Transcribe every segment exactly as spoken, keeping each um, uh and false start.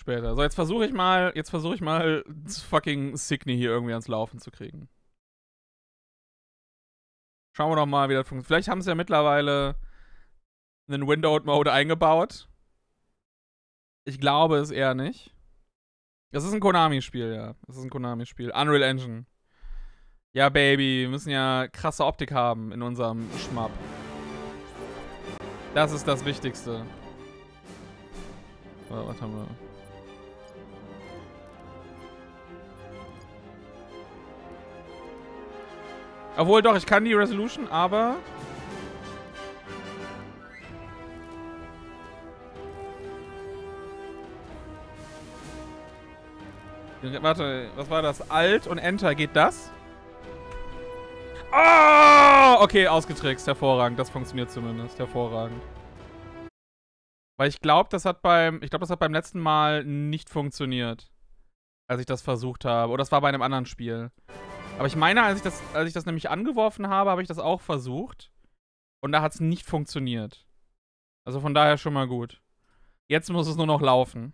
Später. So, also jetzt versuche ich mal, jetzt versuche ich mal, fucking Cygni hier irgendwie ans Laufen zu kriegen. Schauen wir doch mal, wie das funktioniert. Vielleicht haben sie ja mittlerweile einen Windowed-Mode eingebaut. Ich glaube es eher nicht. Das ist ein Konami-Spiel, ja. Das ist ein Konami-Spiel. Unreal Engine. Ja, Baby. Wir müssen ja krasse Optik haben in unserem Schmapp. Das ist das Wichtigste. So, was haben wir? Obwohl, doch, ich kann die Resolution, aber... Warte, was war das? Alt und Enter, geht das? Oh! Okay, ausgetrickst, hervorragend. Das funktioniert zumindest, hervorragend. Weil ich glaube, das hat beim, ich glaube, das hat beim letzten Mal nicht funktioniert, als ich das versucht habe. Oder das war bei einem anderen Spiel. Aber ich meine, als ich das, als ich das nämlich angeworfen habe, habe ich das auch versucht. Und da hat es nicht funktioniert. Also von daher schon mal gut. Jetzt muss es nur noch laufen.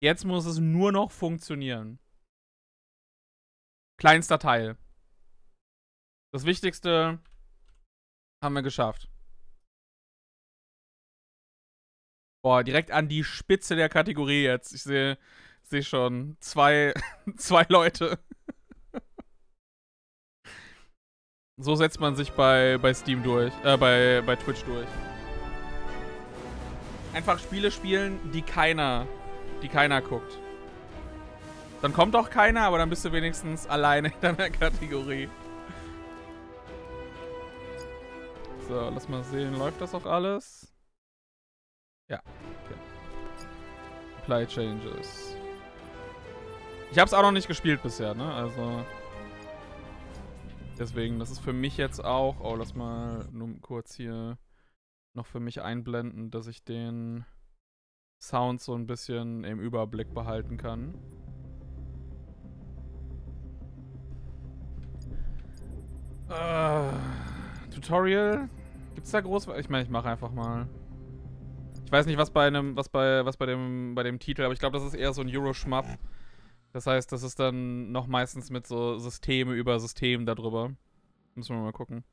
Jetzt muss es nur noch funktionieren. Kleinster Teil. Das Wichtigste haben wir geschafft. Boah, direkt an die Spitze der Kategorie jetzt. Ich sehe seh schon zwei, zwei Leute. So setzt man sich bei, bei Steam durch, äh, bei, bei Twitch durch. Einfach Spiele spielen, die keiner... die keiner guckt. Dann kommt auch keiner, aber dann bist du wenigstens alleine in deiner Kategorie. So, lass mal sehen, läuft das auch alles? Ja, okay. Apply Changes. Ich hab's auch noch nicht gespielt bisher, ne? Also... Deswegen, das ist für mich jetzt auch... Oh, lass mal nur kurz hier noch für mich einblenden, dass ich den... Sounds so ein bisschen im Überblick behalten kann. Uh, Tutorial? Gibt's da groß? Ich meine, ich mache einfach mal. Ich weiß nicht, was bei einem, was bei, was bei dem, bei dem Titel, aber ich glaube, das ist eher so ein Euro-Schmapp. Das heißt, das ist dann noch meistens mit so Systeme über System darüber. Müssen wir mal gucken.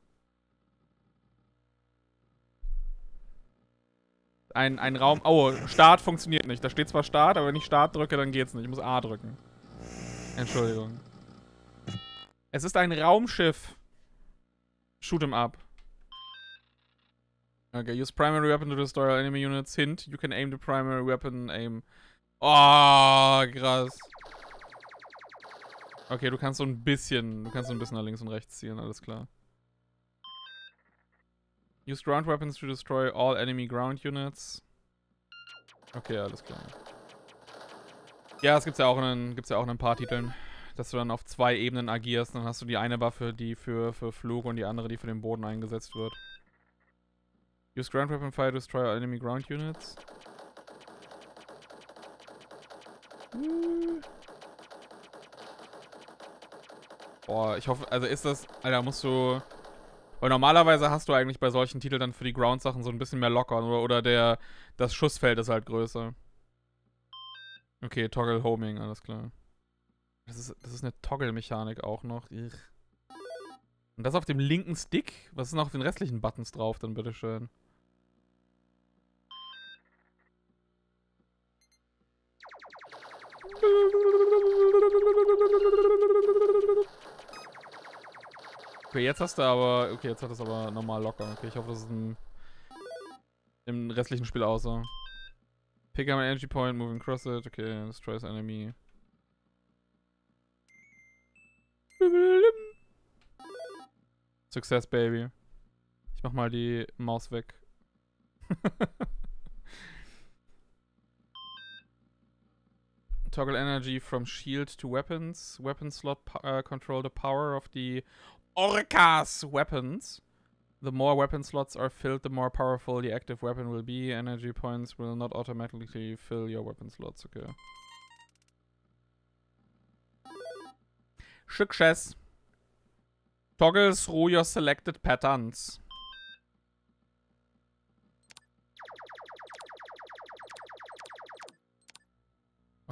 Ein, ein Raum... Oh, Start funktioniert nicht. Da steht zwar Start, aber wenn ich Start drücke, dann geht's nicht. Ich muss A drücken. Entschuldigung. Es ist ein Raumschiff. Shoot him up. Okay, use primary weapon to destroy all enemy units. Hint, you can aim the primary weapon, aim. Oh, krass. Okay, du kannst so ein bisschen... Du kannst so ein bisschen nach links und rechts ziehen, alles klar. Use ground weapons to destroy all enemy ground units. Okay, alles klar. Ja, das gibt's ja auch in, gibt's ja auch in ein paar Titeln, dass du dann auf zwei Ebenen agierst. Dann hast du die eine Waffe, die für, für Flug und die andere, die für den Boden eingesetzt wird. Use ground weapon fire to destroy all enemy ground units. Hm. Boah, ich hoffe, also ist das... Alter, musst du... Weil normalerweise hast du eigentlich bei solchen Titeln dann für die Ground-Sachen so ein bisschen mehr locker oder, oder der, das Schussfeld ist halt größer. Okay, Toggle Homing, alles klar. Das ist, das ist eine Toggle-Mechanik auch noch. Und das auf dem linken Stick? Was ist noch auf den restlichen Buttons drauf dann, bitteschön? Okay, jetzt hast du aber... Okay, jetzt hat es aber normal locker. Okay, ich hoffe, das ist im, im restlichen Spiel außer. Pick up an energy point, moving across it. Okay, destroy this enemy. Success, baby. Ich mach mal die Maus weg. Toggle energy from shield to weapons. Weapon slot uh, control the power of the... Orcas weapons. The more weapon slots are filled, the more powerful the active weapon will be. Energy points will not automatically fill your weapon slots. Okay. Success. Toggle through your selected patterns.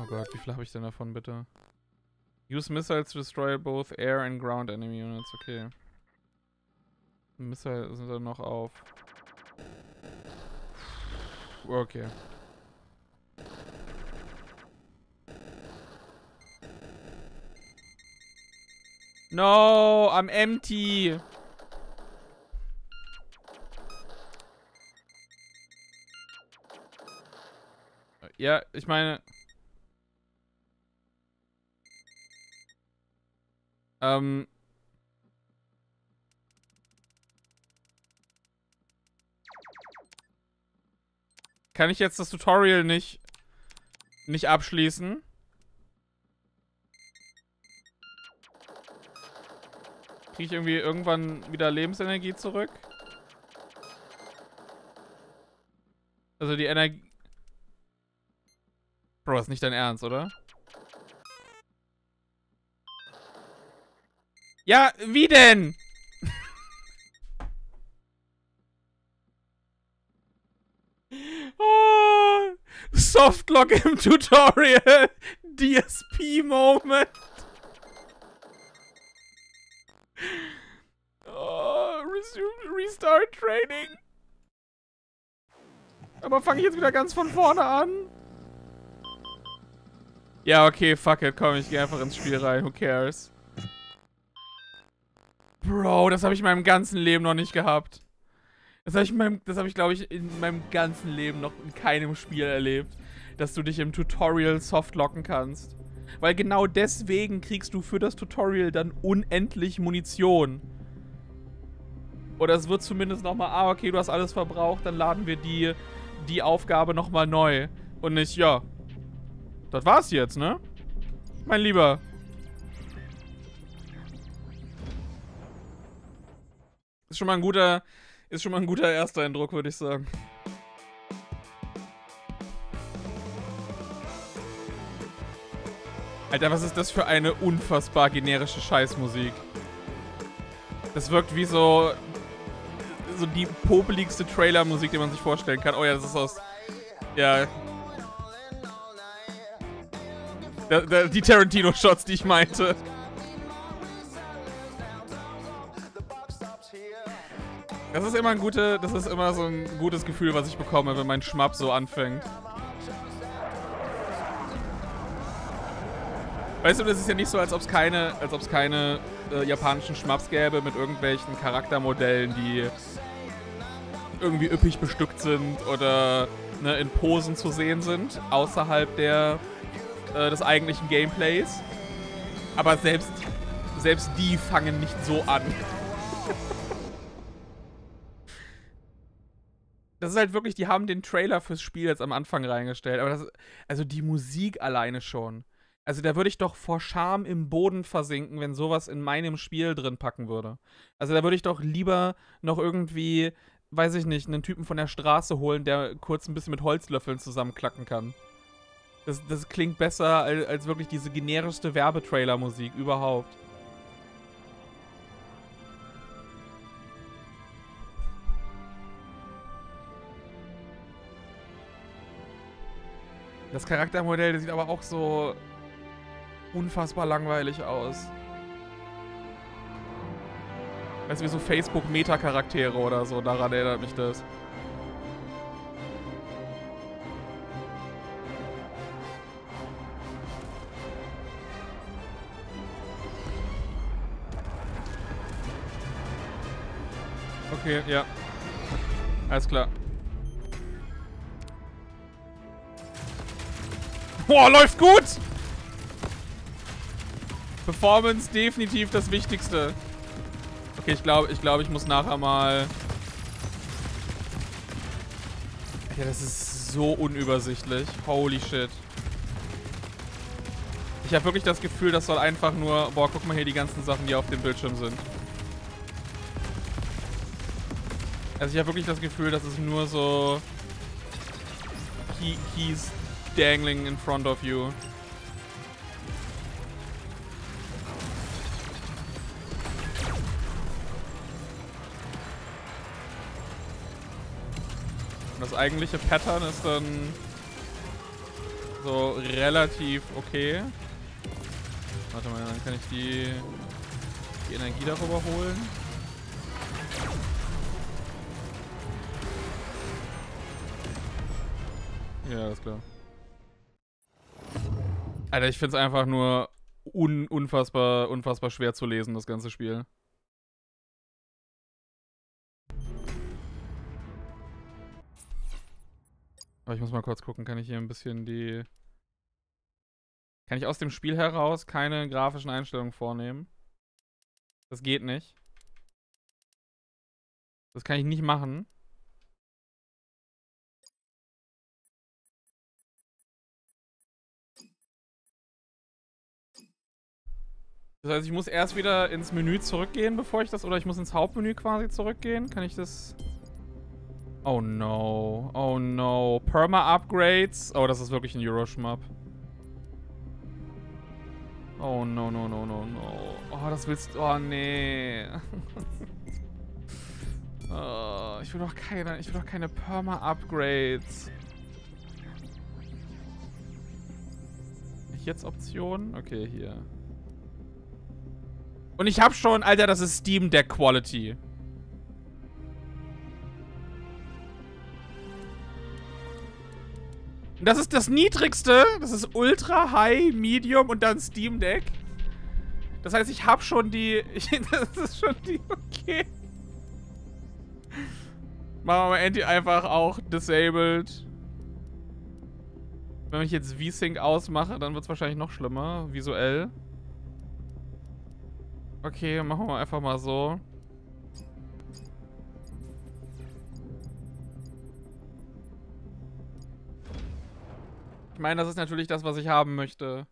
Oh Gott, wie viel habe ich denn davon, bitte? Use missiles to destroy both air and ground enemy units. Okay. Missile sind dann noch auf. Okay. No, I'm empty. Ja, ich meine... Ähm... Kann ich jetzt das Tutorial nicht... nicht abschließen? Kriege ich irgendwie irgendwann wieder Lebensenergie zurück? Also die Energie... Bro, ist nicht dein Ernst, oder? Ja, wie denn? Oh, Softlock im Tutorial. D S P-Moment. Oh, resume, restart Training. Aber fange ich jetzt wieder ganz von vorne an? Ja, okay, fuck it, komm, ich gehe einfach ins Spiel rein, who cares? Bro, das habe ich in meinem ganzen Leben noch nicht gehabt. Das habe ich, hab ich glaube ich, in meinem ganzen Leben noch in keinem Spiel erlebt, dass du dich im Tutorial softlocken kannst. Weil genau deswegen kriegst du für das Tutorial dann unendlich Munition. Oder es wird zumindest nochmal, ah, okay, du hast alles verbraucht, dann laden wir die, die Aufgabe nochmal neu. Und nicht, ja... Das war's jetzt, ne? Mein Lieber. Ist schon mal ein guter, ist schon mal ein guter erster Eindruck, würde ich sagen. Alter, was ist das für eine unfassbar generische Scheißmusik? Das wirkt wie so, so die popeligste Trailermusik, die man sich vorstellen kann. Oh ja, das ist aus... Ja... Die Tarantino-Shots, die ich meinte. Das ist immer ein gute, das ist immer so ein gutes Gefühl, was ich bekomme, wenn mein Schmapp so anfängt. Weißt du, das ist ja nicht so, als ob es keine, als ob es keine äh, japanischen Schmapps gäbe mit irgendwelchen Charaktermodellen, die irgendwie üppig bestückt sind oder ne, in Posen zu sehen sind, außerhalb der des eigentlichen Gameplays. Aber selbst, selbst die fangen nicht so an. Das ist halt wirklich, die haben den Trailer fürs Spiel jetzt am Anfang reingestellt. Aber das, also die Musik alleine schon. Also da würde ich doch vor Scham im Boden versinken, wenn sowas in meinem Spiel drin packen würde. Also da würde ich doch lieber noch irgendwie, weiß ich nicht, einen Typen von der Straße holen, der kurz ein bisschen mit Holzlöffeln zusammenklacken kann. Das, das klingt besser als, als wirklich diese generischste Werbetrailer-Musik überhaupt. Das Charaktermodell, das sieht aber auch so unfassbar langweilig aus. Weißt du, wie so Facebook-Meta-Charaktere oder so, daran erinnert mich das. Okay, ja. Alles klar. Boah, läuft gut! Performance definitiv das Wichtigste. Okay, ich glaube, ich glaube, ich muss nachher mal... Ja, das ist so unübersichtlich. Holy shit. Ich habe wirklich das Gefühl, das soll einfach nur... Boah, guck mal hier die ganzen Sachen, die auf dem Bildschirm sind. Also ich habe wirklich das Gefühl, dass es nur so He he's dangling in front of you. Und das eigentliche Pattern ist dann so relativ okay. Warte mal, dann kann ich die, die Energie darüber holen. Ja, alles klar. Alter, ich find's einfach nur un unfassbar, unfassbar schwer zu lesen, das ganze Spiel. Aber ich muss mal kurz gucken, kann ich hier ein bisschen die... Kann ich aus dem Spiel heraus keine grafischen Einstellungen vornehmen? Das geht nicht. Das kann ich nicht machen. Das heißt, ich muss erst wieder ins Menü zurückgehen, bevor ich das... Oder ich muss ins Hauptmenü quasi zurückgehen. Kann ich das... Oh no, oh no. Perma-Upgrades. Oh, das ist wirklich ein Euro-Schmapp. Oh no, no, no, no, no. Oh, das willst du... Oh, nee. oh, ich will doch keine... Ich will doch keine Perma-Upgrades. Jetzt Optionen? Okay, hier. Und ich hab schon... Alter, das ist Steam Deck Quality. Das ist das niedrigste. Das ist Ultra, High, Medium und dann Steam Deck. Das heißt, ich hab schon die... Ich, das ist schon die... Okay. Machen wir mal Anti einfach auch disabled. Wenn ich jetzt V-Sync ausmache, dann wird es wahrscheinlich noch schlimmer. Visuell. Okay, machen wir einfach mal so. Ich meine, das ist natürlich das, was ich haben möchte.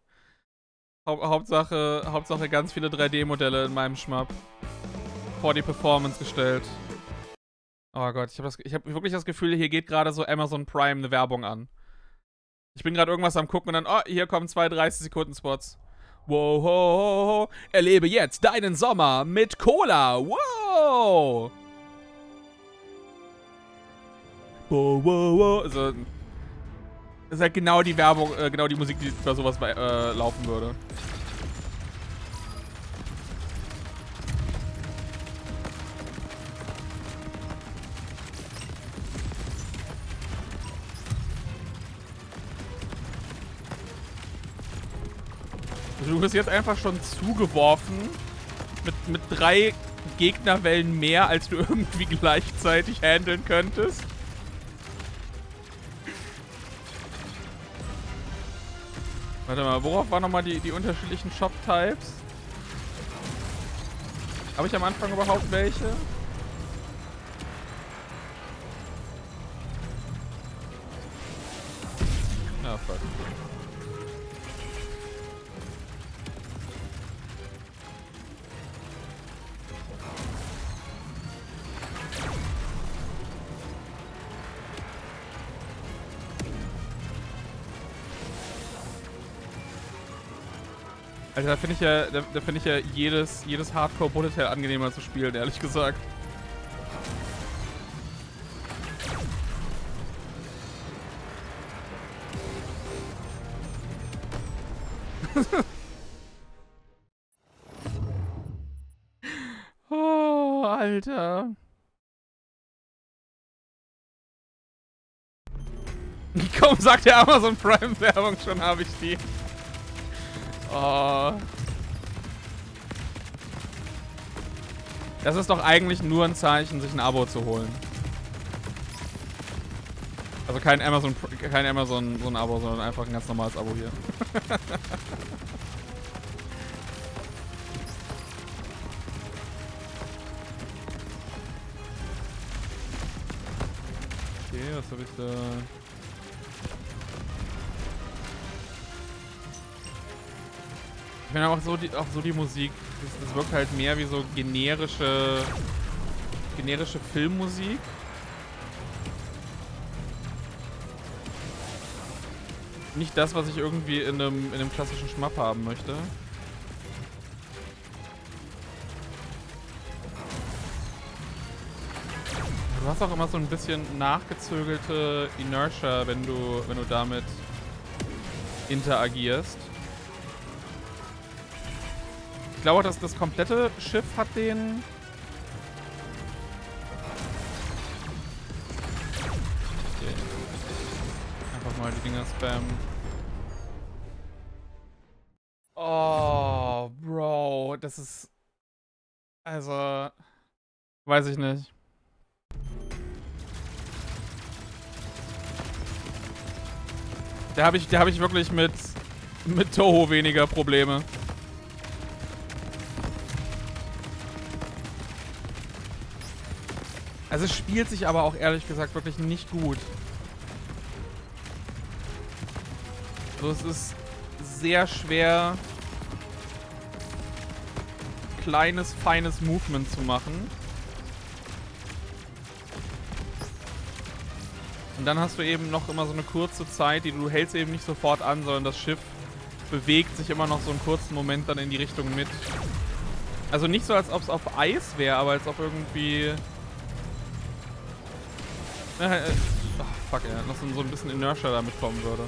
Haupt Hauptsache, Hauptsache ganz viele drei D Modelle in meinem Schmapp. Vor die Performance gestellt. Oh Gott, ich habe hab wirklich das Gefühl, hier geht gerade so Amazon Prime eine Werbung an. Ich bin gerade irgendwas am Gucken und dann, oh, hier kommen zwei dreißig Sekunden Spots. Wow, ho, ho, ho. Erlebe jetzt deinen Sommer mit Cola. Wow. Wow, wow, wow. Also... Das ist halt genau die Werbung, äh, genau die Musik, die bei sowas äh, laufen würde. Du bist jetzt einfach schon zugeworfen mit, mit drei Gegnerwellen mehr, als du irgendwie gleichzeitig handeln könntest. Warte mal, worauf waren nochmal die, die unterschiedlichen Shop-Types? Habe ich am Anfang überhaupt welche? Ah, fuck. Also da finde ich ja, da, da finde ich ja jedes, jedes Hardcore Bullet Hell angenehmer zu spielen, ehrlich gesagt. oh, Alter. Komm, sagt der Amazon Prime Werbung schon, habe ich die. Oh. Das ist doch eigentlich nur ein Zeichen, sich ein Abo zu holen. Also kein Amazon, kein Amazon so ein Abo, sondern einfach ein ganz normales Abo hier. okay, was habe ich da? Ich finde auch so die, auch so die Musik, das, das wirkt halt mehr wie so generische, generische Filmmusik. Nicht das, was ich irgendwie in einem, in einem klassischen Schmapp haben möchte. Du hast auch immer so ein bisschen nachgezögelte Inertia, wenn du, wenn du damit interagierst. Ich glaube, dass das komplette Schiff hat den... Okay. Einfach mal die Dinger spammen. Oh, Bro, das ist... Also... Weiß ich nicht. Da habe ich, da hab ich wirklich mit, mit Toho weniger Probleme. Also es spielt sich aber auch ehrlich gesagt wirklich nicht gut. Also es ist sehr schwer, kleines, feines Movement zu machen. Und dann hast du eben noch immer so eine kurze Zeit, die du hältst eben nicht sofort an, sondern das Schiff bewegt sich immer noch so einen kurzen Moment dann in die Richtung mit. Also nicht so, als ob es auf Eis wäre, aber als ob irgendwie... Oh, fuck, ey. Dass so ein bisschen Inertia damit kommen würde.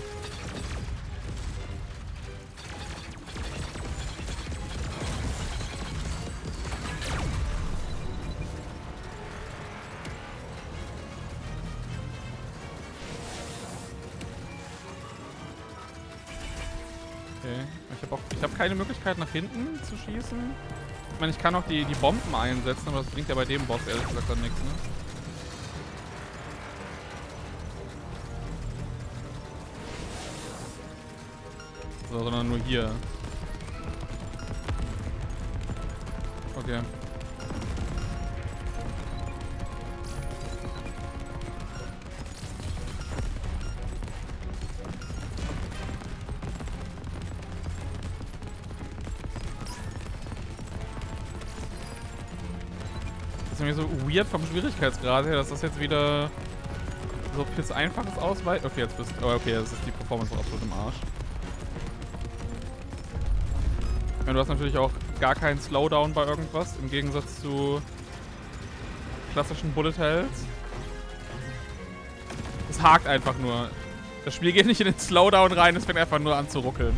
Keine Möglichkeit nach hinten zu schießen. Ich meine, ich kann auch die, die Bomben einsetzen, aber das bringt ja bei dem Boss ehrlich gesagt dann nichts, ne? So, sondern nur hier. Okay. So weird vom Schwierigkeitsgrad her, dass das jetzt wieder so piss einfaches ausweicht. Okay, jetzt bist du. Oh, okay, das ist die Performance absolut im Arsch. Ja, du hast natürlich auch gar keinen Slowdown bei irgendwas, im Gegensatz zu klassischen Bullet Hells. Es hakt einfach nur. Das Spiel geht nicht in den Slowdown rein, es fängt einfach nur an zu ruckeln.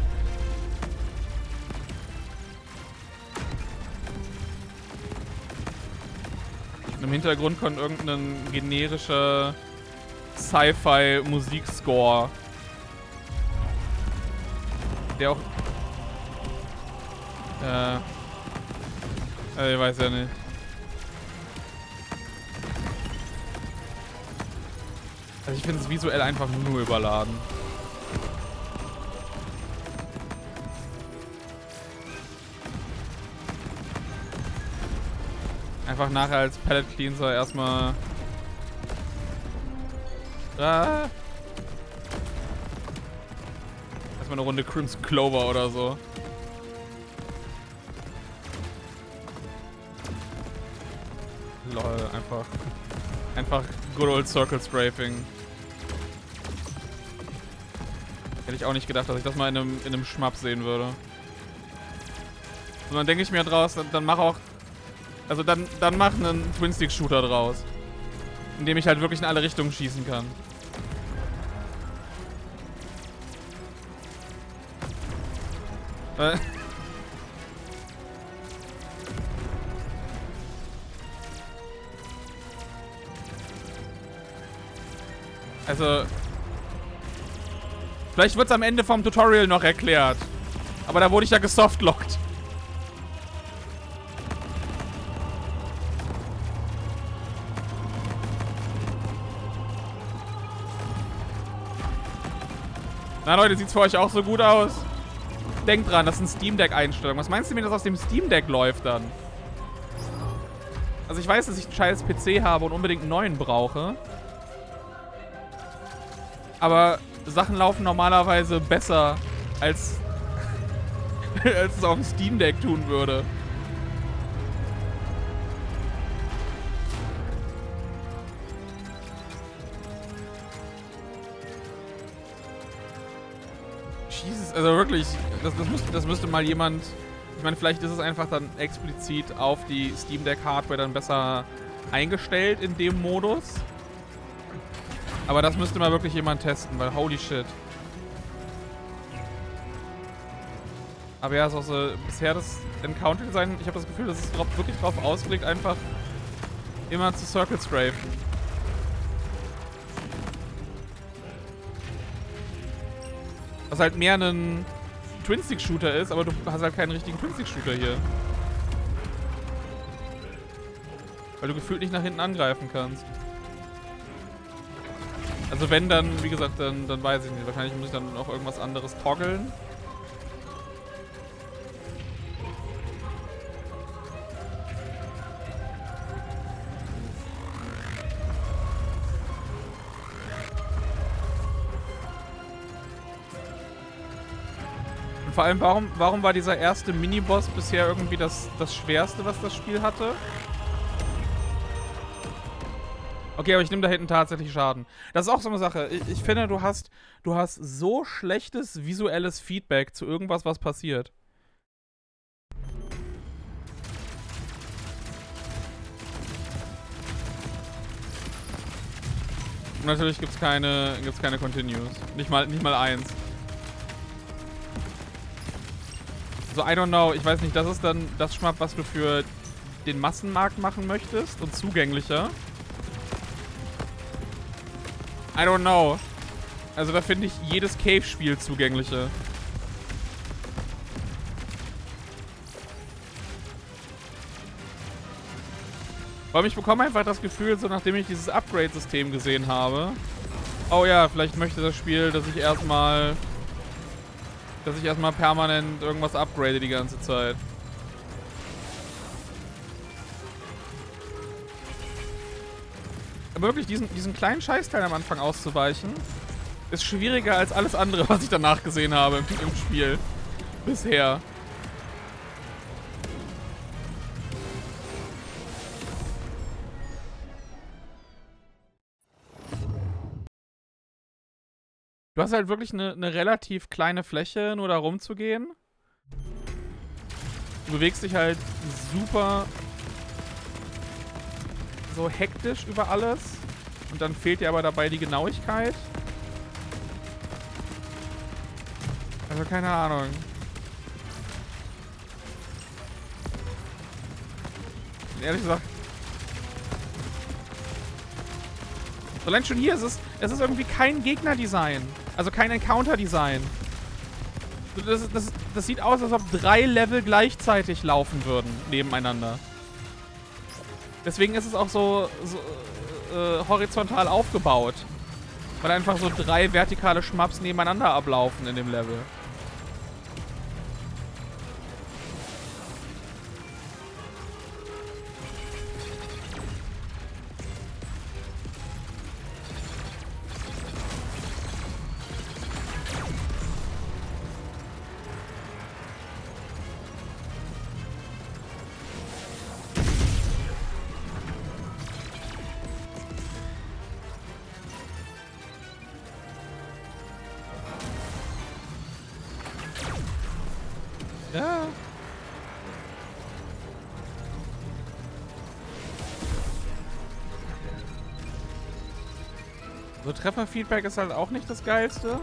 Im Hintergrund kommt irgendein generischer Sci-Fi-Musikscore, der auch... Äh... Ich weiß ja nicht. Also ich finde es visuell einfach nur überladen. Einfach nachher als Palette Cleanser erstmal. Ah. Erstmal eine Runde Crimson Clover oder so. Lol, einfach. Einfach good old Circle Strafing. Hätte ich auch nicht gedacht, dass ich das mal in einem, in einem Schmapp sehen würde. Und dann denke ich mir draus, dann, dann mach auch. Also dann, dann mach einen Twin-Stick-Shooter draus. In dem ich halt wirklich in alle Richtungen schießen kann. Äh. Also... Vielleicht wird's am Ende vom Tutorial noch erklärt. Aber da wurde ich ja gesoftlockt. Na Leute, sieht's für euch auch so gut aus? Denkt dran, das ist eine Steam Deck-Einstellung. Was meinst du mir, dass aus dem Steam Deck läuft dann? Also ich weiß, dass ich einen scheiß P C habe und unbedingt einen neuen brauche. Aber Sachen laufen normalerweise besser, als, als es auf dem Steam Deck tun würde. Also wirklich, das, das, müsste, das müsste mal jemand... Ich meine, vielleicht ist es einfach dann explizit auf die Steam Deck Hardware dann besser eingestellt in dem Modus. Aber das müsste mal wirklich jemand testen, weil holy shit. Aber ja, ist auch so bisher das Encounter-Design. Ich habe das Gefühl, dass es drauf, wirklich drauf ausgelegt, einfach immer zu Circle Strafe. Was halt mehr ein Twin-Stick-Shooter ist, aber du hast halt keinen richtigen Twin-Stick-Shooter hier. Weil du gefühlt nicht nach hinten angreifen kannst. Also wenn, dann, wie gesagt, dann, dann weiß ich nicht. Wahrscheinlich muss ich dann noch irgendwas anderes toggeln. Und vor allem, warum, warum war dieser erste Miniboss bisher irgendwie das, das Schwerste, was das Spiel hatte? Okay, aber ich nehme da hinten tatsächlich Schaden. Das ist auch so eine Sache. Ich, ich finde, du hast, du hast so schlechtes visuelles Feedback zu irgendwas, was passiert. Und natürlich gibt es keine, gibt's keine Continues. Nicht mal, nicht mal eins. So, I don't know. Ich weiß nicht, das ist dann das Schmapp, was du für den Massenmarkt machen möchtest und zugänglicher. I don't know. Also da finde ich jedes Cave-Spiel zugänglicher. Weil ich bekomme einfach das Gefühl, so nachdem ich dieses Upgrade-System gesehen habe. Oh ja, vielleicht möchte das Spiel, dass ich erstmal... Dass ich erstmal permanent irgendwas upgrade die ganze Zeit. Aber wirklich, diesen, diesen kleinen Scheißteil am Anfang auszuweichen, ist schwieriger als alles andere, was ich danach gesehen habe im, im Spiel. Bisher. Du hast halt wirklich eine, eine relativ kleine Fläche, nur da rumzugehen. Du bewegst dich halt super... so hektisch über alles und dann fehlt dir aber dabei die Genauigkeit. Also keine Ahnung. Und ehrlich gesagt, allein schon hier ist es, es ist irgendwie kein Gegnerdesign, also kein Encounter-Design. Das, das, das sieht aus, als ob drei Level gleichzeitig laufen würden nebeneinander. Deswegen ist es auch so, so äh, horizontal aufgebaut. Weil einfach so drei vertikale Schmaps nebeneinander ablaufen in dem Level. Trefferfeedback ist halt auch nicht das Geilste.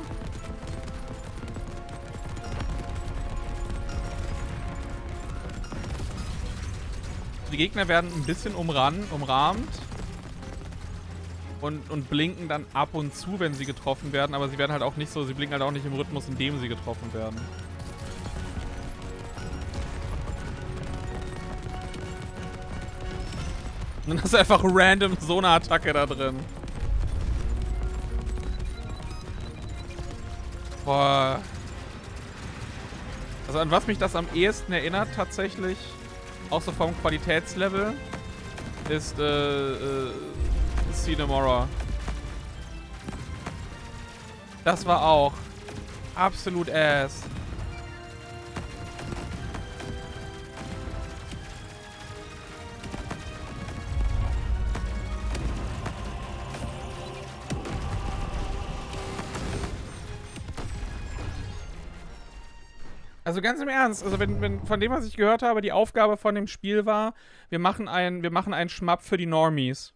Die Gegner werden ein bisschen umran, umrahmt und, und blinken dann ab und zu, wenn sie getroffen werden, aber sie werden halt auch nicht so, sie blinken halt auch nicht im Rhythmus, in dem sie getroffen werden. Und dann hast du einfach random so eine Attacke da drin. Boah. Also an was mich das am ehesten erinnert tatsächlich, auch so vom Qualitätslevel, ist äh, äh, Cinemora. Das war auch absolut ass. Also ganz im Ernst, also wenn, wenn von dem, was ich gehört habe, die Aufgabe von dem Spiel war, wir machen ein, wir machen einen Schmapp für die Normies.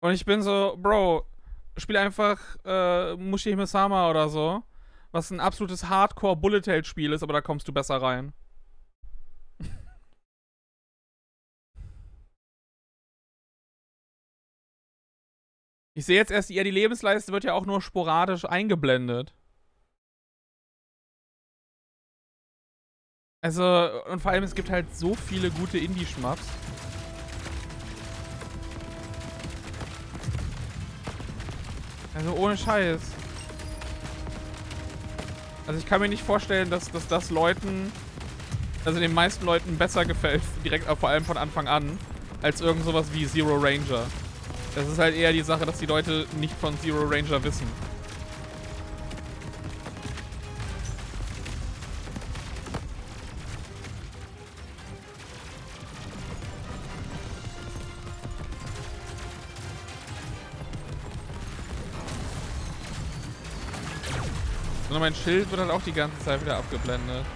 Und ich bin so, Bro, spiel einfach äh, Mushihimesama oder so. was ein absolutes Hardcore-Bullet-Hell-Spiel ist, aber da kommst du besser rein. Ich sehe jetzt erst, ja, die Lebensleiste wird ja auch nur sporadisch eingeblendet. Also, und vor allem, es gibt halt so viele gute Indie-Schmaps. Also, ohne Scheiß. Also, ich kann mir nicht vorstellen, dass, dass das Leuten, also den meisten Leuten besser gefällt, direkt, vor allem von Anfang an, als irgend sowas wie Zero Ranger. Das ist halt eher die Sache, dass die Leute nicht von Zero Ranger wissen. Und mein Schild wird halt auch die ganze Zeit wieder abgeblendet.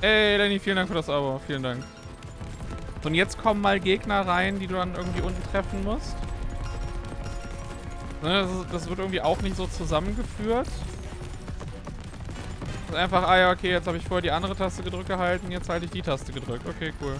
Ey, Danny, vielen Dank für das Abo. Vielen Dank. Und jetzt kommen mal Gegner rein, die du dann irgendwie unten treffen musst. Ne, das, ist, das wird irgendwie auch nicht so zusammengeführt. Das ist einfach, ah ja, okay, jetzt habe ich vorher die andere Taste gedrückt gehalten, jetzt halte ich die Taste gedrückt. Okay, cool.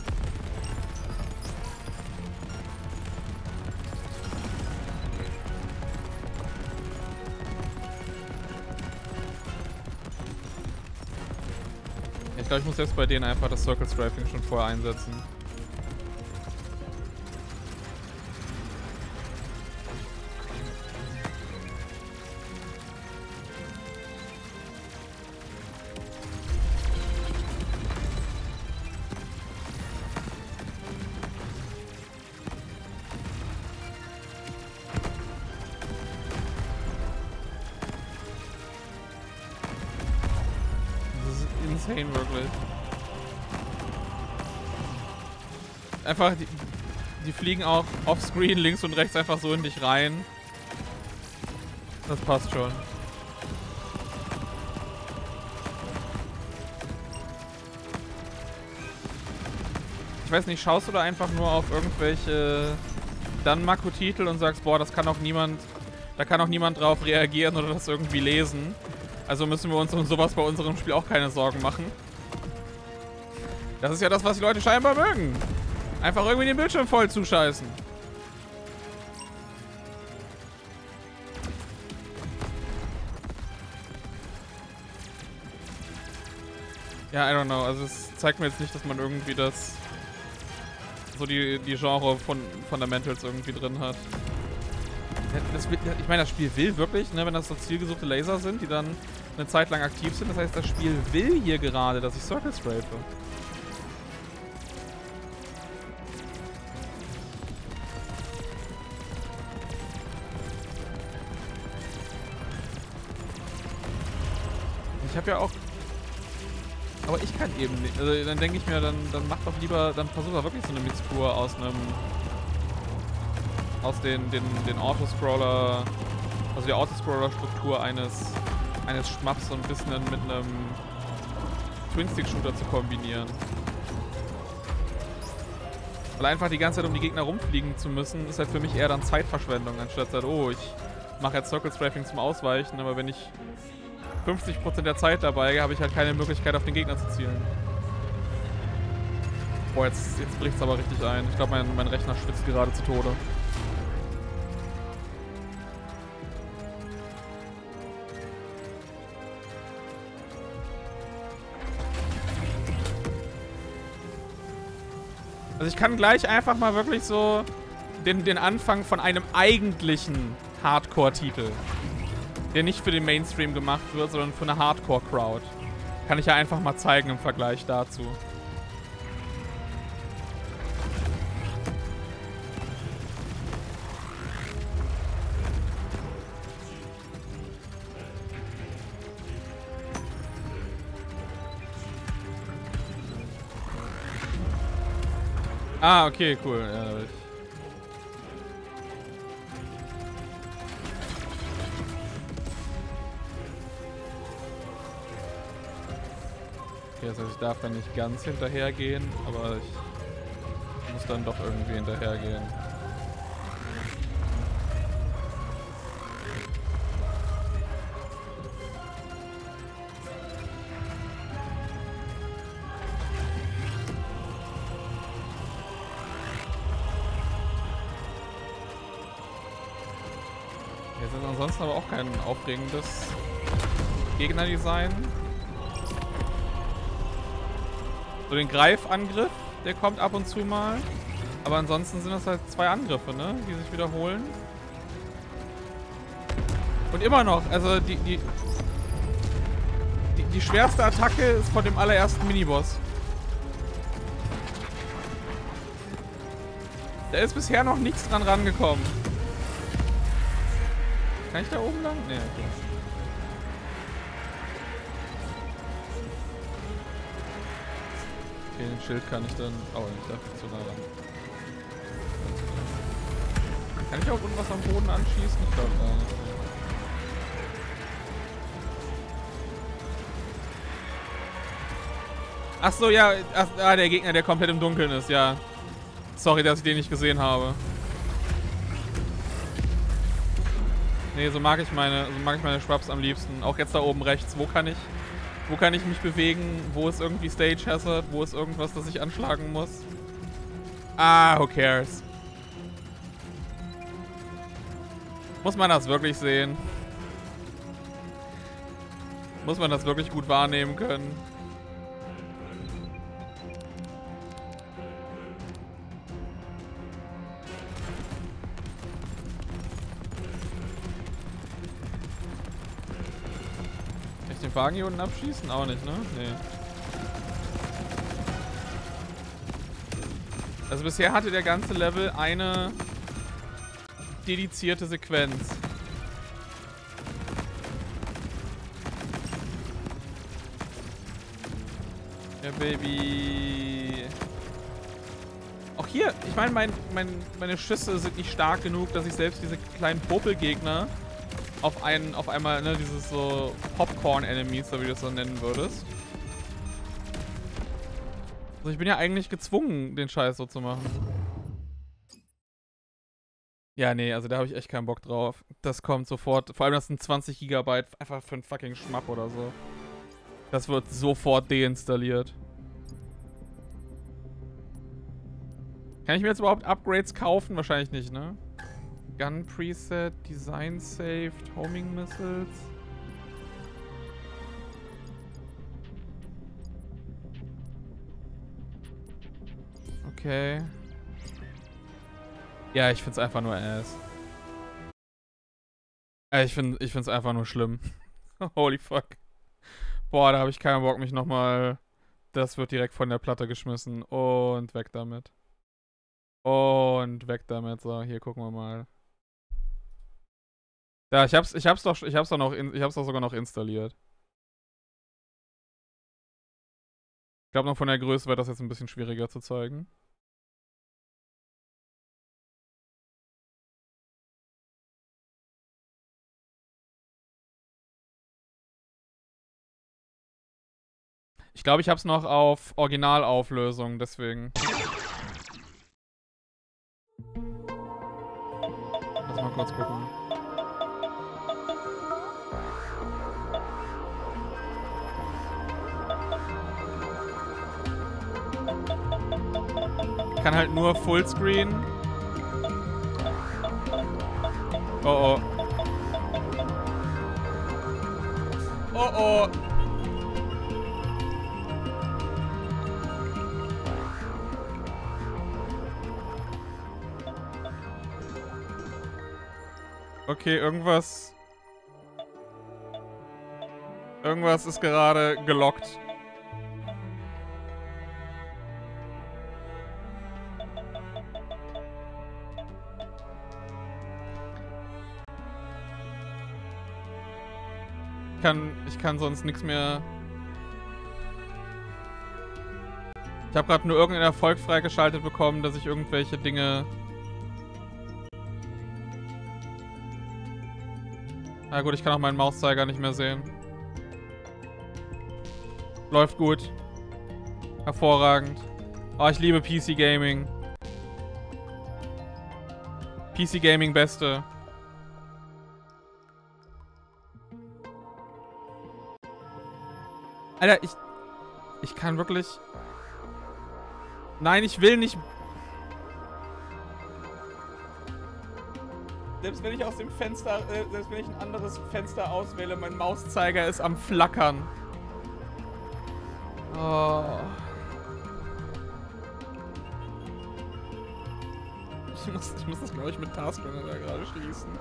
Ich muss jetzt bei denen einfach das Circle Strafing schon vorher einsetzen. Wirklich. Einfach, die, die fliegen auch offscreen links und rechts einfach so in dich rein. Das passt schon. Ich weiß nicht, schaust du da einfach nur auf irgendwelche Danmaku-Titel und sagst, boah, das kann auch niemand, da kann auch niemand drauf reagieren oder das irgendwie lesen. Also müssen wir uns um sowas bei unserem Spiel auch keine Sorgen machen. Das ist ja das, was die Leute scheinbar mögen. Einfach irgendwie den Bildschirm voll zuscheißen. Ja, I don't know. Also es zeigt mir jetzt nicht, dass man irgendwie das... so die, die Genre von Fundamentals irgendwie drin hat. Das, ich meine, das Spiel will wirklich, ne, wenn das so zielgesuchte Laser sind, die dann eine Zeit lang aktiv sind. Das heißt, das Spiel will hier gerade, dass ich Circle strafe. Ich habe ja auch... Aber ich kann eben nicht. Also dann denke ich mir, dann, dann mach doch lieber, dann versuch doch wirklich so eine Mixtur aus einem... aus den, den, den Autoscroller, also die Autoscroller-Struktur eines, eines Schmaps so ein bisschen mit einem Twin-Stick-Shooter zu kombinieren. Weil einfach die ganze Zeit um die Gegner rumfliegen zu müssen, ist halt für mich eher dann Zeitverschwendung, anstatt halt, oh, ich mache jetzt Circle Strafing zum Ausweichen, aber wenn ich fünfzig Prozent der Zeit dabei habe, ich halt keine Möglichkeit auf den Gegner zu zielen. Boah, jetzt, jetzt bricht es aber richtig ein. Ich glaube, mein, mein Rechner schwitzt gerade zu Tode. Also ich kann gleich einfach mal wirklich so den, den Anfang von einem eigentlichen Hardcore-Titel, der nicht für den Mainstream gemacht wird, sondern für eine Hardcore-Crowd, kann ich ja einfach mal zeigen im Vergleich dazu. Ah, okay, cool. Ja, okay, das heißt, ich darf dann nicht ganz hinterhergehen, aber ich muss dann doch irgendwie hinterhergehen. Jetzt ist ansonsten aber auch kein aufregendes Gegnerdesign. So den Greifangriff, der kommt ab und zu mal. Aber ansonsten sind das halt zwei Angriffe, ne? Die sich wiederholen. Und immer noch, also die, die, die, die schwerste Attacke ist von dem allerersten Miniboss. Da ist bisher noch nichts dran rangekommen. Kann ich da oben lang? Nee, okay. Okay, den Schild kann ich dann... Oh, ich darf zu nah ran. Kann ich auch irgendwas am Boden anschießen? Ich glaube gar nicht. Ach so, ja. Ach, ah, der Gegner, der komplett im Dunkeln ist, ja. Sorry, dass ich den nicht gesehen habe. Nee, so mag ich meine, so mag ich meine Schwabs am liebsten. Auch jetzt da oben rechts. Wo kann ich, wo kann ich mich bewegen? Wo ist irgendwie Stage Hazard? Wo ist irgendwas, das ich anschlagen muss? Ah, who cares? Muss man das wirklich sehen? Muss man das wirklich gut wahrnehmen können? Wagen hier unten abschießen? Auch nicht, ne? Nee. Also bisher hatte der ganze Level eine dedizierte Sequenz. Ja, Baby. Auch hier, ich meine, mein, mein, meine Schüsse sind nicht stark genug, dass ich selbst diese kleinen Popelgegner Auf, einen, auf einmal, ne, dieses so Popcorn-Enemies, so wie du es so nennen würdest. Also ich bin ja eigentlich gezwungen, den Scheiß so zu machen. Ja, nee, also da habe ich echt keinen Bock drauf. Das kommt sofort, vor allem das sind zwanzig Gigabyte einfach für einen fucking Schmapp oder so. Das wird sofort deinstalliert. Kann ich mir jetzt überhaupt Upgrades kaufen? Wahrscheinlich nicht, ne? Gun Preset, Design Saved, Homing Missiles. Okay. Ja, ich find's einfach nur ass. Ja, ich find, ich find's einfach nur schlimm. Holy fuck. Boah, da habe ich keinen Bock, mich nochmal... Das wird direkt von der Platte geschmissen. Und weg damit. Und weg damit. So, hier gucken wir mal. Ja, ich hab's, ich hab's doch, ich hab's doch noch, in, ich hab's doch sogar noch installiert. Ich glaube noch von der Größe wäre das jetzt ein bisschen schwieriger zu zeigen. Ich glaube, ich hab's noch auf Originalauflösung, deswegen. Lass mal kurz gucken. Ich kann halt nur Fullscreen. Oh oh. Oh oh. Okay, irgendwas. Irgendwas ist gerade gelockt. Ich kann, ich kann sonst nichts mehr. Ich habe gerade nur irgendeinen Erfolg freigeschaltet bekommen, dass ich irgendwelche Dinge... Na gut, ich kann auch meinen Mauszeiger nicht mehr sehen. Läuft gut. Hervorragend. Oh, ich liebe P C Gaming. P C Gaming Beste. Alter, ich... Ich kann wirklich... Nein, ich will nicht... Selbst wenn ich aus dem Fenster, äh, selbst wenn ich ein anderes Fenster auswähle, mein Mauszeiger ist am Flackern. Oh. Ich muss, ich muss das, glaube ich, mit Taskmanager da gerade schließen.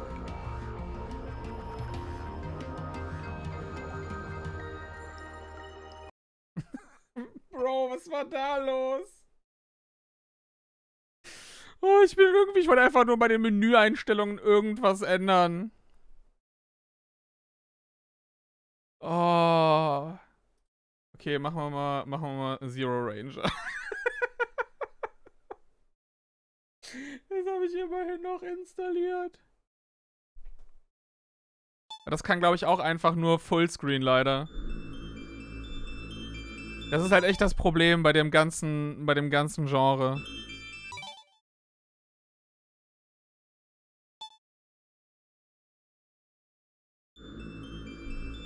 Bro, was war da los? Oh, ich bin irgendwie, ich wollte einfach nur bei den Menüeinstellungen irgendwas ändern. Oh. Okay, machen wir mal, machen wir mal Zero Ranger. Das habe ich immerhin noch installiert. Das kann, glaube ich, auch einfach nur Fullscreen leider. Das ist halt echt das Problem bei dem ganzen, bei dem ganzen Genre.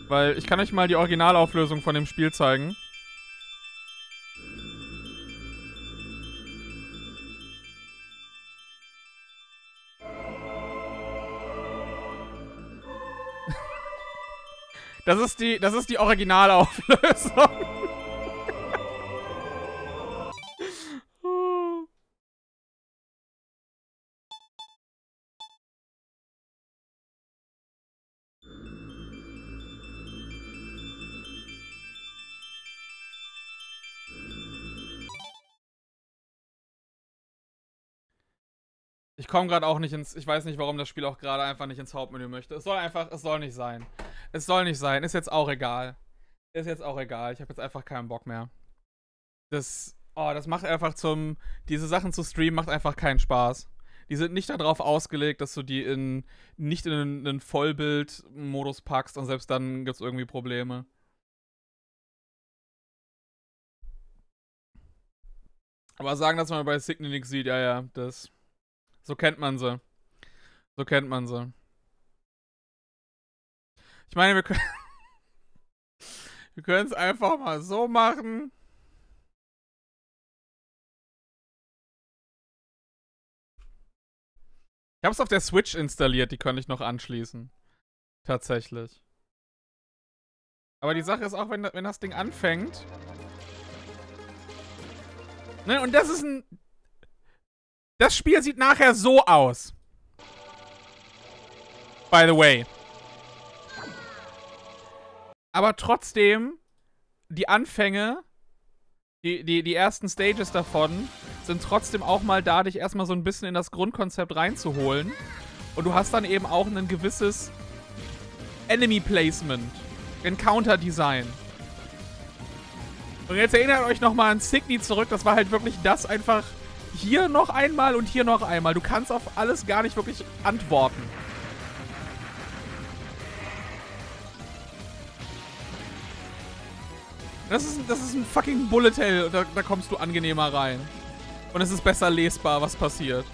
Weil ich kann euch mal die Originalauflösung von dem Spiel zeigen. Das ist die, das ist die Originalauflösung. Ich komme gerade auch nicht ins... Ich weiß nicht, warum das Spiel auch gerade einfach nicht ins Hauptmenü möchte. Es soll einfach... Es soll nicht sein. Es soll nicht sein. Ist jetzt auch egal. Ist jetzt auch egal. Ich habe jetzt einfach keinen Bock mehr. Das... Oh, das macht einfach zum... Diese Sachen zu streamen macht einfach keinen Spaß. Die sind nicht darauf ausgelegt, dass du die in... Nicht in einen Vollbild-Modus packst und selbst dann gibt es irgendwie Probleme. Aber sagen, dass man bei Cygni nichts sieht, ja, ja, das... So kennt man sie. So kennt man sie. Ich meine, wir können... wir können es einfach mal so machen. Ich habe es auf der Switch installiert, die könnte ich noch anschließen. Tatsächlich. Aber die Sache ist auch, wenn, wenn das Ding anfängt... Ne, und das ist ein... Das Spiel sieht nachher so aus. By the way. Aber trotzdem, die Anfänge, die, die, die ersten Stages davon, sind trotzdem auch mal da, dich erstmal so ein bisschen in das Grundkonzept reinzuholen. Und du hast dann eben auch ein gewisses Enemy-Placement, Encounter-Design. Und jetzt erinnert euch nochmal an Cygni zurück, das war halt wirklich das einfach... Hier noch einmal und hier noch einmal. Du kannst auf alles gar nicht wirklich antworten. Das ist, das ist ein fucking Bullet Hell. Da, da kommst du angenehmer rein. Und es ist besser lesbar, was passiert.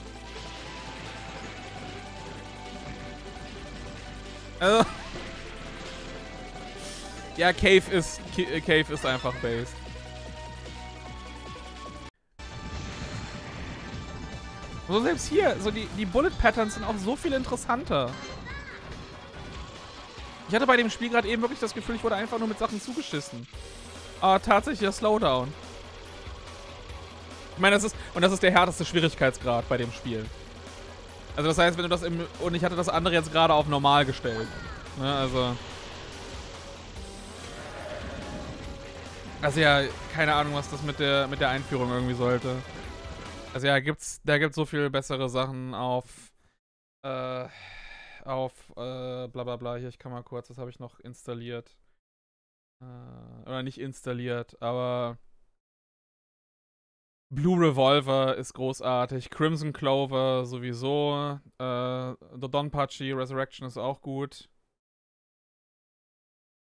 Also ja, Cave ist, Cave ist einfach based. So selbst hier, so die, die Bullet-Patterns sind auch so viel interessanter. Ich hatte bei dem Spiel gerade eben wirklich das Gefühl, ich wurde einfach nur mit Sachen zugeschissen. Aber tatsächlich der Slowdown. Ich meine, das ist, und das ist der härteste Schwierigkeitsgrad bei dem Spiel. Also das heißt, wenn du das im, und ich hatte das andere jetzt gerade auf normal gestellt. Ne, also. Also ja, keine Ahnung, was das mit der, mit der Einführung irgendwie sollte. Also ja, gibt's, da gibt's so viel bessere Sachen auf, äh, auf, äh, bla bla bla, hier, ich kann mal kurz, das habe ich noch installiert, äh, oder nicht installiert, aber Blue Revolver ist großartig, Crimson Clover sowieso, äh, The Don Pachi Resurrection ist auch gut.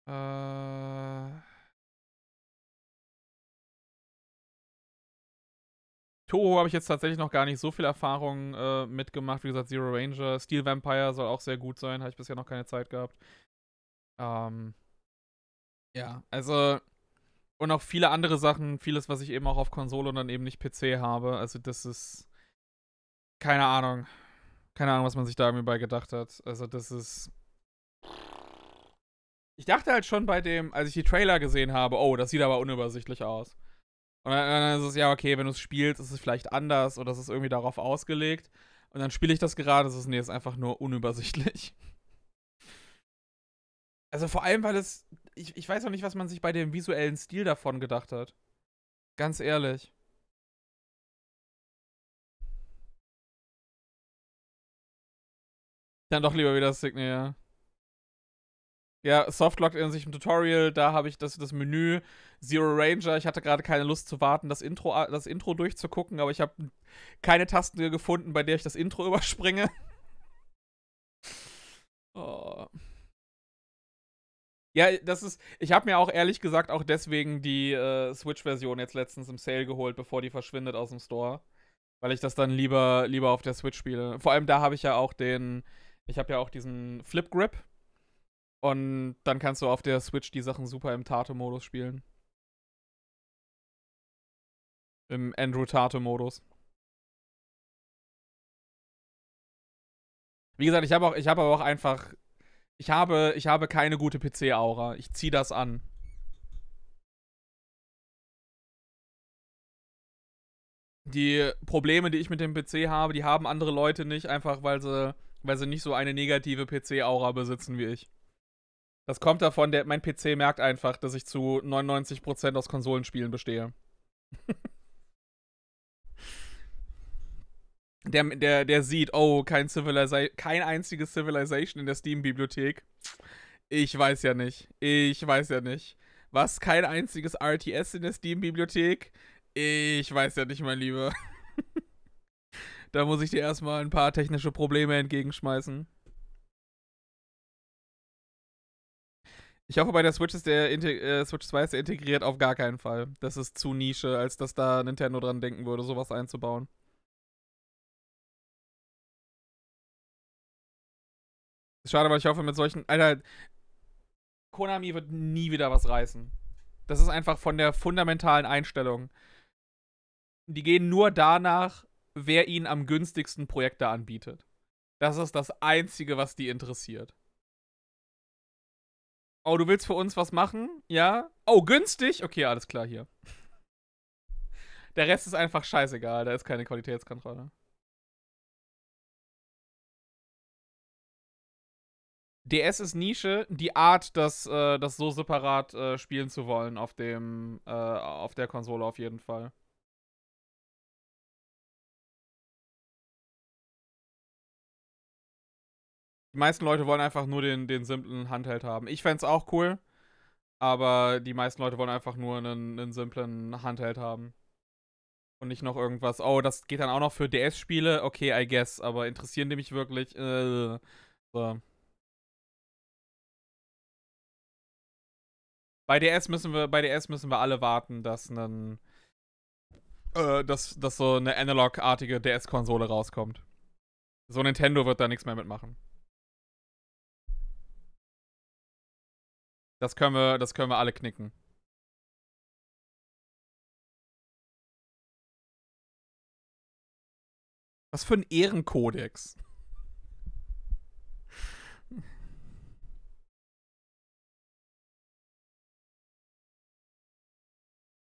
Äh, Toho habe ich jetzt tatsächlich noch gar nicht so viel Erfahrung äh, mitgemacht, wie gesagt Zero Ranger, Steel Vampire soll auch sehr gut sein, habe ich bisher noch keine Zeit gehabt. Ähm, ja, also... Und auch viele andere Sachen, vieles, was ich eben auch auf Konsole und dann eben nicht P C habe. Also das ist, keine Ahnung. Keine Ahnung, was man sich da irgendwie bei gedacht hat. Also das ist, ich dachte halt schon bei dem, als ich die Trailer gesehen habe, oh, das sieht aber unübersichtlich aus. Und dann, dann ist es, ja okay, wenn du es spielst, ist es vielleicht anders oder es ist irgendwie darauf ausgelegt. Und dann spiele ich das gerade, es ist, nee, es ist einfach nur unübersichtlich. Also vor allem, weil es, ich, ich weiß auch nicht, was man sich bei dem visuellen Stil davon gedacht hat. Ganz ehrlich. Dann doch lieber wieder Cygni, ja. Ja, Softlocked in sich im Tutorial, da habe ich das, das Menü, Zero Ranger, ich hatte gerade keine Lust zu warten, das Intro, das Intro durchzugucken, aber ich habe keine Taste gefunden, bei der ich das Intro überspringe. Oh... Ja, das ist, ich habe mir auch ehrlich gesagt auch deswegen die äh, Switch-Version jetzt letztens im Sale geholt, bevor die verschwindet aus dem Store. Weil ich das dann lieber, lieber auf der Switch spiele. Vor allem da habe ich ja auch den, ich habe ja auch diesen Flip Grip. Und dann kannst du auf der Switch die Sachen super im Tato-Modus spielen. Im Andrew-Tato-Modus. Wie gesagt, ich habe auch, ich habe aber auch einfach... Ich habe, ich habe keine gute P C-Aura. Ich ziehe das an. Die Probleme, die ich mit dem P C habe, die haben andere Leute nicht, einfach weil sie, weil sie nicht so eine negative P C-Aura besitzen wie ich. Das kommt davon, der, mein P C merkt einfach, dass ich zu neunundneunzig Prozent aus Konsolenspielen bestehe. Der, der, der sieht, oh, kein, Civilisa- kein einziges Civilization in der Steam-Bibliothek. Ich weiß ja nicht. Ich weiß ja nicht. Was? Kein einziges R T S in der Steam-Bibliothek? Ich weiß ja nicht, mein Lieber. Da muss ich dir erstmal ein paar technische Probleme entgegenschmeißen. Ich hoffe, bei der Switch ist der Integ- äh, Switch zwei ist der integriert auf gar keinen Fall. Das ist zu Nische, als dass da Nintendo dran denken würde, sowas einzubauen. Schade, weil ich hoffe, mit solchen... Alter, Konami wird nie wieder was reißen. Das ist einfach von der fundamentalen Einstellung. Die gehen nur danach, wer ihnen am günstigsten Projekte anbietet. Das ist das Einzige, was die interessiert. Oh, du willst für uns was machen? Ja? Oh, günstig? Okay, alles klar, hier. Der Rest ist einfach scheißegal. Da ist keine Qualitätskontrolle. D S ist Nische, die Art, das, äh, das so separat äh, spielen zu wollen auf dem, äh, auf der Konsole auf jeden Fall. Die meisten Leute wollen einfach nur den, den simplen Handheld haben. Ich fände es auch cool, aber die meisten Leute wollen einfach nur einen, einen simplen Handheld haben. Und nicht noch irgendwas, oh, das geht dann auch noch für D S-Spiele? Okay, I guess, aber interessieren die mich wirklich? Äh, so. Bei D S müssen wir, bei D S müssen wir alle warten, dass, einen, äh, dass, dass so eine Analog-artige D S-Konsole rauskommt. So Nintendo wird da nichts mehr mitmachen. Das können wir, das können wir alle knicken. Was für ein Ehrenkodex.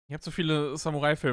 Ich habe so viele Samurai-Filme